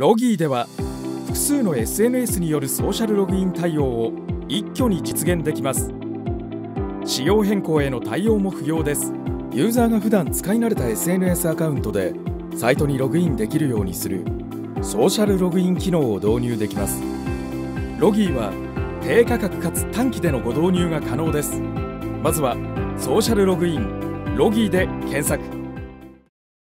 ロギーでは複数の SNS によるソーシャルログイン対応を一挙に実現できます。仕様変更への対応も不要です。ユーザーが普段使い慣れた SNS アカウントでサイトにログインできるようにするソーシャルログイン機能を導入できます。ロギーは低価格かつ短期でのご導入が可能です。まずはソーシャルログインロギーで検索。